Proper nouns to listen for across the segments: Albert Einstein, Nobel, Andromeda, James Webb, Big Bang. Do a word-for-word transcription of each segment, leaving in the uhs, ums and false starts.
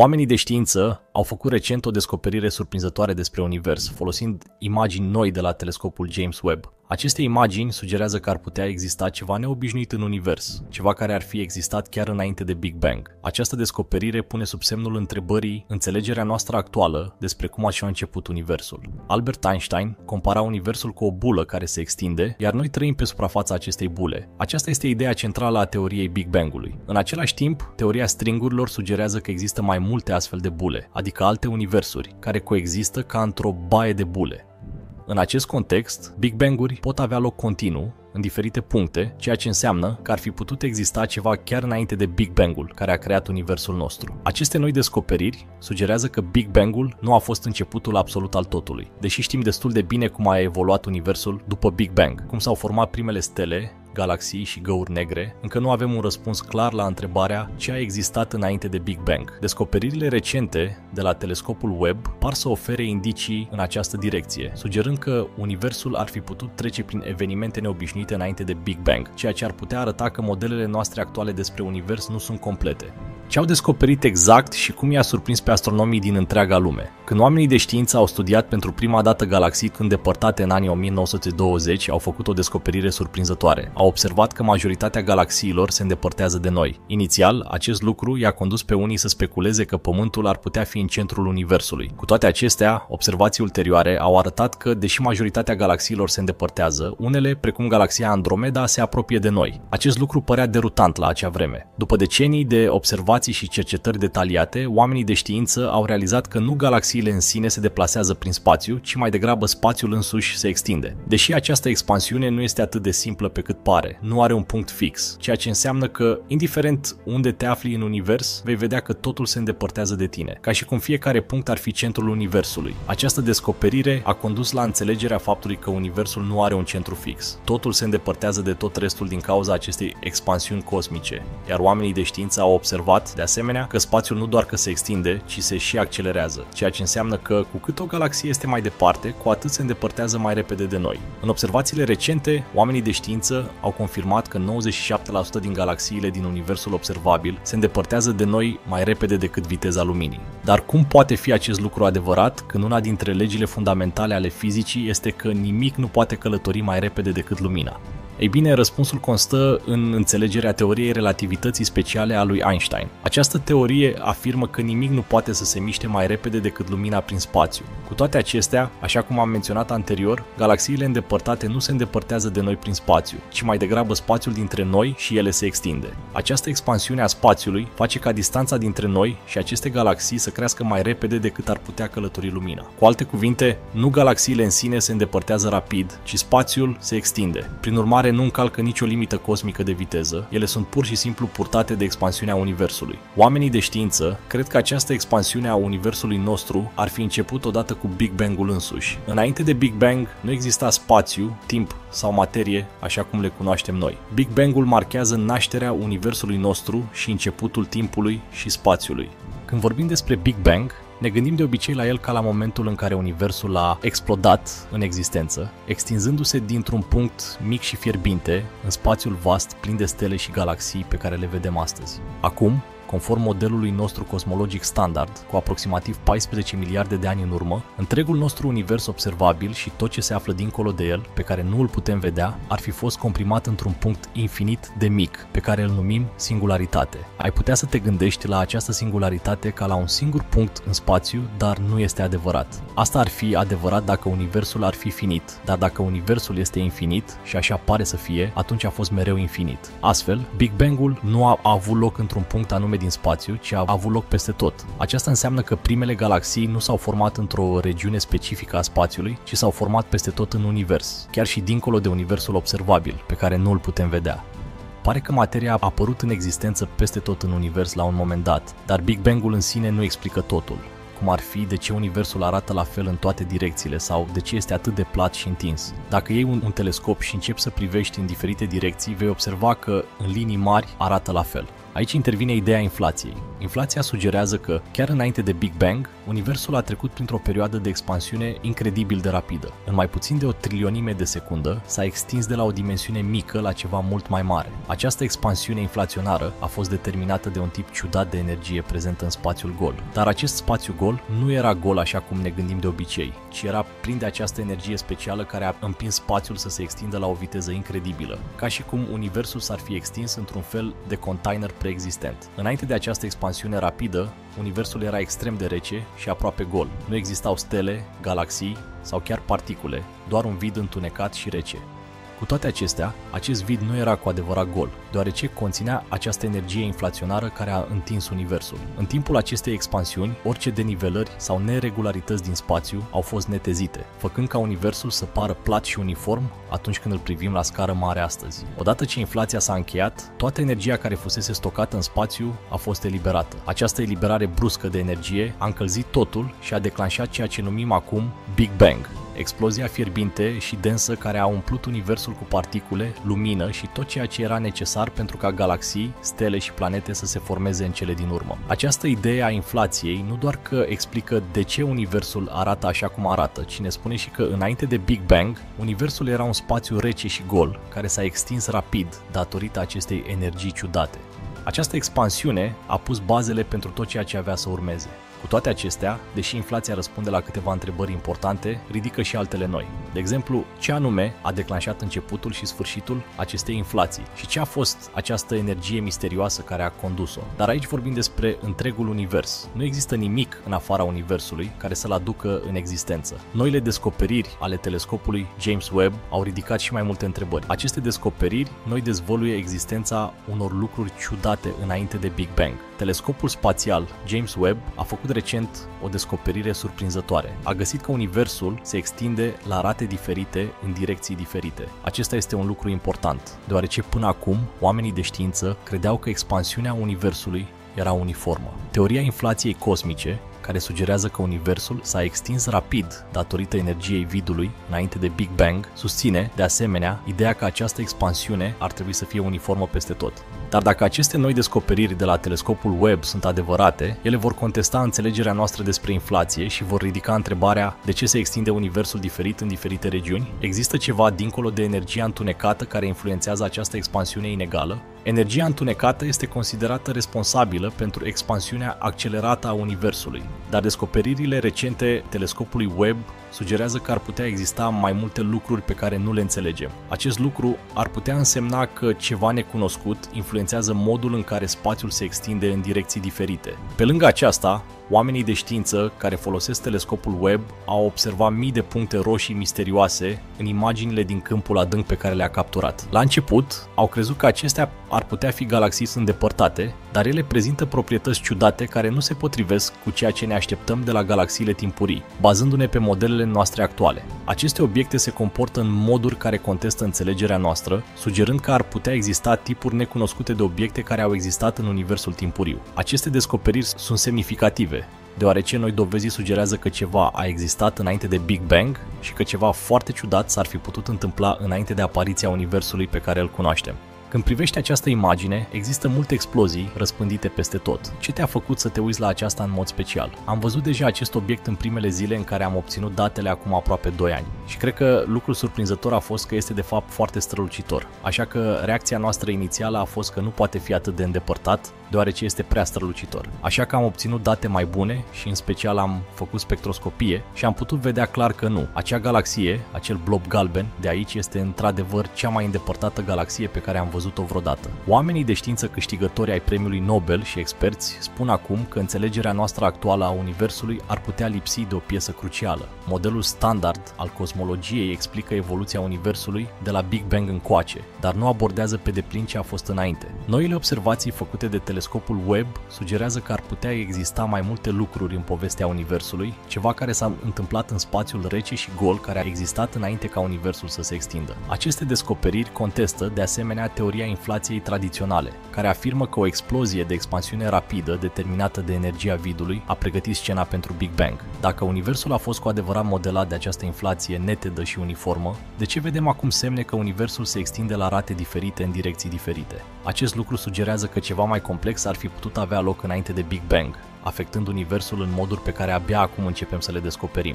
Oamenii de știință au făcut recent o descoperire surprinzătoare despre univers, folosind imagini noi de la telescopul James Webb. Aceste imagini sugerează că ar putea exista ceva neobișnuit în univers, ceva care ar fi existat chiar înainte de Big Bang. Această descoperire pune sub semnul întrebării înțelegerea noastră actuală despre cum așa a început universul. Albert Einstein compara universul cu o bulă care se extinde, iar noi trăim pe suprafața acestei bule. Aceasta este ideea centrală a teoriei Big Bang-ului. În același timp, teoria stringurilor sugerează că există mai multe astfel de bule, adică alte universuri, care coexistă ca într-o baie de bule. În acest context, Big Bang-uri pot avea loc continuu, în diferite puncte, ceea ce înseamnă că ar fi putut exista ceva chiar înainte de Big Bang-ul care a creat universul nostru. Aceste noi descoperiri sugerează că Big Bang-ul nu a fost începutul absolut al totului, deși știm destul de bine cum a evoluat universul după Big Bang, cum s-au format primele stele, galaxii și găuri negre, încă nu avem un răspuns clar la întrebarea ce a existat înainte de Big Bang. Descoperirile recente de la telescopul Webb par să ofere indicii în această direcție, sugerând că universul ar fi putut trece prin evenimente neobișnuite înainte de Big Bang, ceea ce ar putea arăta că modelele noastre actuale despre univers nu sunt complete. Ce au descoperit exact și cum i-a surprins pe astronomii din întreaga lume? Când oamenii de știință au studiat pentru prima dată galaxii îndepărtate în anii o mie nouă sute douăzeci, au făcut o descoperire surprinzătoare. Au observat că majoritatea galaxiilor se îndepărtează de noi. Inițial, acest lucru i-a condus pe unii să speculeze că Pământul ar putea fi în centrul Universului. Cu toate acestea, observații ulterioare au arătat că, deși majoritatea galaxiilor se îndepărtează, unele, precum galaxia Andromeda, se apropie de noi. Acest lucru părea derutant la acea vreme. După decenii de observații și cercetări detaliate, oamenii de știință au realizat că nu galaxiile în sine se deplasează prin spațiu, ci mai degrabă spațiul însuși se extinde. Deși această expansiune nu este atât de simplă pe cât pare, nu are un punct fix, ceea ce înseamnă că, indiferent unde te afli în univers, vei vedea că totul se îndepărtează de tine, ca și cum fiecare punct ar fi centrul universului. Această descoperire a condus la înțelegerea faptului că universul nu are un centru fix. Totul se îndepărtează de tot restul din cauza acestei expansiuni cosmice, iar oamenii de știință au observat de asemenea că spațiul nu doar că se extinde, ci se și accelerează, ceea ce înseamnă că cu cât o galaxie este mai departe, cu atât se îndepărtează mai repede de noi. În observațiile recente, oamenii de știință au confirmat că nouăzeci și șapte la sută din galaxiile din universul observabil se îndepărtează de noi mai repede decât viteza luminii. Dar cum poate fi acest lucru adevărat când una dintre legile fundamentale ale fizicii este că nimic nu poate călători mai repede decât lumina? Ei bine, răspunsul constă în înțelegerea teoriei relativității speciale a lui Einstein. Această teorie afirmă că nimic nu poate să se miște mai repede decât lumina prin spațiu. Cu toate acestea, așa cum am menționat anterior, galaxiile îndepărtate nu se îndepărtează de noi prin spațiu, ci mai degrabă spațiul dintre noi și ele se extinde. Această expansiune a spațiului face ca distanța dintre noi și aceste galaxii să crească mai repede decât ar putea călători lumina. Cu alte cuvinte, nu galaxiile în sine se îndepărtează rapid, ci spațiul se extinde. Prin urmare, nu încalcă nicio limită cosmică de viteză, ele sunt pur și simplu purtate de expansiunea universului. Oamenii de știință cred că această expansiune a universului nostru ar fi început odată cu Big Bang-ul însuși. Înainte de Big Bang nu exista spațiu, timp sau materie, așa cum le cunoaștem noi. Big Bang-ul marchează nașterea universului nostru și începutul timpului și spațiului. Când vorbim despre Big Bang, ne gândim de obicei la el ca la momentul în care universul a explodat în existență, extinzându-se dintr-un punct mic și fierbinte în spațiul vast plin de stele și galaxii pe care le vedem astăzi. Acum, conform modelului nostru cosmologic standard, cu aproximativ paisprezece miliarde de ani în urmă, întregul nostru univers observabil și tot ce se află dincolo de el, pe care nu îl putem vedea, ar fi fost comprimat într-un punct infinit de mic, pe care îl numim singularitate. Ai putea să te gândești la această singularitate ca la un singur punct în spațiu, dar nu este adevărat. Asta ar fi adevărat dacă universul ar fi finit, dar dacă universul este infinit, și așa pare să fie, atunci a fost mereu infinit. Astfel, Big Bang-ul nu a avut loc într-un punct anume din spațiu, ci a avut loc peste tot. Aceasta înseamnă că primele galaxii nu s-au format într-o regiune specifică a spațiului, ci s-au format peste tot în univers, chiar și dincolo de universul observabil, pe care nu îl putem vedea. Pare că materia a apărut în existență peste tot în univers la un moment dat, dar Big Bang-ul în sine nu explică totul, cum ar fi de ce universul arată la fel în toate direcțiile sau de ce este atât de plat și întins. Dacă iei un, un telescop și începi să privești în diferite direcții, vei observa că, în linii mari, arată la fel. Aici intervine ideea inflației. Inflația sugerează că, chiar înainte de Big Bang, Universul a trecut printr-o perioadă de expansiune incredibil de rapidă. În mai puțin de o trilionime de secundă, s-a extins de la o dimensiune mică la ceva mult mai mare. Această expansiune inflaționară a fost determinată de un tip ciudat de energie prezentă în spațiul gol. Dar acest spațiu gol nu era gol așa cum ne gândim de obicei, ci era plin de această energie specială care a împins spațiul să se extindă la o viteză incredibilă, ca și cum Universul s-ar fi extins într-un fel de container preexistent. Înainte de această expansiune rapidă, Universul era extrem de rece și aproape gol. Nu existau stele, galaxii sau chiar particule, doar un vid întunecat și rece. Cu toate acestea, acest vid nu era cu adevărat gol, deoarece conținea această energie inflaționară care a întins Universul. În timpul acestei expansiuni, orice denivelări sau neregularități din spațiu au fost netezite, făcând ca Universul să pară plat și uniform atunci când îl privim la scară mare astăzi. Odată ce inflația s-a încheiat, toată energia care fusese stocată în spațiu a fost eliberată. Această eliberare bruscă de energie a încălzit totul și a declanșat ceea ce numim acum Big Bang. Explozia fierbinte și densă care a umplut Universul cu particule, lumină și tot ceea ce era necesar pentru ca galaxii, stele și planete să se formeze în cele din urmă. Această idee a inflației nu doar că explică de ce Universul arată așa cum arată, ci ne spune și că înainte de Big Bang, Universul era un spațiu rece și gol, care s-a extins rapid datorită acestei energii ciudate. Această expansiune a pus bazele pentru tot ceea ce avea să urmeze. Cu toate acestea, deși inflația răspunde la câteva întrebări importante, ridică și altele noi. De exemplu, ce anume a declanșat începutul și sfârșitul acestei inflații și ce a fost această energie misterioasă care a condus-o. Dar aici vorbim despre întregul univers. Nu există nimic în afara universului care să-l aducă în existență. Noile descoperiri ale telescopului James Webb au ridicat și mai multe întrebări. Aceste descoperiri noi dezvăluie existența unor lucruri ciudate înainte de Big Bang. Telescopul spațial James Webb a făcut recent o descoperire surprinzătoare. A găsit că Universul se extinde la rate diferite în direcții diferite. Acesta este un lucru important, deoarece până acum oamenii de știință credeau că expansiunea Universului era uniformă. Teoria inflației cosmice, care sugerează că Universul s-a extins rapid datorită energiei vidului înainte de Big Bang, susține, de asemenea, ideea că această expansiune ar trebui să fie uniformă peste tot. Dar dacă aceste noi descoperiri de la telescopul Webb sunt adevărate, ele vor contesta înțelegerea noastră despre inflație și vor ridica întrebarea de ce se extinde Universul diferit în diferite regiuni? Există ceva dincolo de energia întunecată care influențează această expansiune inegală? Energia întunecată este considerată responsabilă pentru expansiunea accelerată a Universului, dar descoperirile recente telescopului Webb sugerează că ar putea exista mai multe lucruri pe care nu le înțelegem. Acest lucru ar putea însemna că ceva necunoscut influențează modul în care spațiul se extinde în direcții diferite. Pe lângă aceasta, oamenii de știință care folosesc telescopul Webb au observat mii de puncte roșii misterioase în imaginile din câmpul adânc pe care le-a capturat. La început, au crezut că acestea ar putea fi galaxii îndepărtate, dar ele prezintă proprietăți ciudate care nu se potrivesc cu ceea ce ne așteptăm de la galaxiile timpurii, bazându-ne pe modelele noastre actuale. Aceste obiecte se comportă în moduri care contestă înțelegerea noastră, sugerând că ar putea exista tipuri necunoscute de obiecte care au existat în Universul timpuriu. Aceste descoperiri sunt semnificative, deoarece noi dovezii sugerează că ceva a existat înainte de Big Bang și că ceva foarte ciudat s-ar fi putut întâmpla înainte de apariția Universului pe care îl cunoaștem. Când privești această imagine, există multe explozii răspândite peste tot. Ce te-a făcut să te uiți la aceasta în mod special? Am văzut deja acest obiect în primele zile în care am obținut datele acum aproape doi ani și cred că lucrul surprinzător a fost că este de fapt foarte strălucitor, așa că reacția noastră inițială a fost că nu poate fi atât de îndepărtat, deoarece este prea strălucitor. Așa că am obținut date mai bune și în special am făcut spectroscopie și am putut vedea clar că nu. Acea galaxie, acel blob galben de aici, este într-adevăr cea mai îndepărtată galaxie pe care am văzut-o vreodată. Oamenii de știință câștigători ai premiului Nobel și experți spun acum că înțelegerea noastră actuală a Universului ar putea lipsi de o piesă crucială. Modelul standard al cosmologiei explică evoluția Universului de la Big Bang încoace, dar nu abordează pe deplin ce a fost înainte. Noile observații făcute de telescopul Webb sugerează că ar putea exista mai multe lucruri în povestea Universului, ceva care s-a întâmplat în spațiul rece și gol care a existat înainte ca Universul să se extindă. Aceste descoperiri contestă, de asemenea, teoria teoria inflației tradiționale, care afirmă că o explozie de expansiune rapidă, determinată de energia vidului, a pregătit scena pentru Big Bang. Dacă universul a fost cu adevărat modelat de această inflație netedă și uniformă, de ce vedem acum semne că universul se extinde la rate diferite în direcții diferite? Acest lucru sugerează că ceva mai complex ar fi putut avea loc înainte de Big Bang, afectând universul în moduri pe care abia acum începem să le descoperim.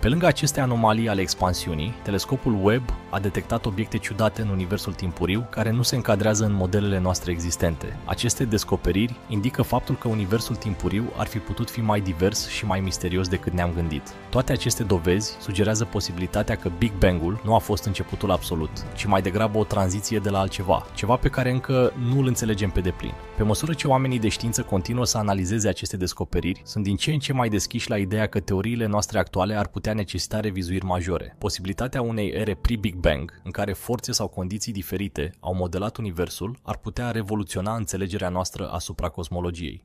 Pe lângă aceste anomalii ale expansiunii, telescopul Webb a detectat obiecte ciudate în universul timpuriu care nu se încadrează în modelele noastre existente. Aceste descoperiri indică faptul că universul timpuriu ar fi putut fi mai divers și mai misterios decât ne-am gândit. Toate aceste dovezi sugerează posibilitatea că Big Bang-ul nu a fost începutul absolut, ci mai degrabă o tranziție de la altceva, ceva pe care încă nu îl înțelegem pe deplin. Pe măsură ce oamenii de știință continuă să analizeze aceste descoperiri, sunt din ce în ce mai deschiși la ideea că teoriile noastre actuale ar putea necesita revizuiri majore. Posibilitatea unei ere pre-Big Bang, în care forțe sau condiții diferite au modelat universul, ar putea revoluționa înțelegerea noastră asupra cosmologiei.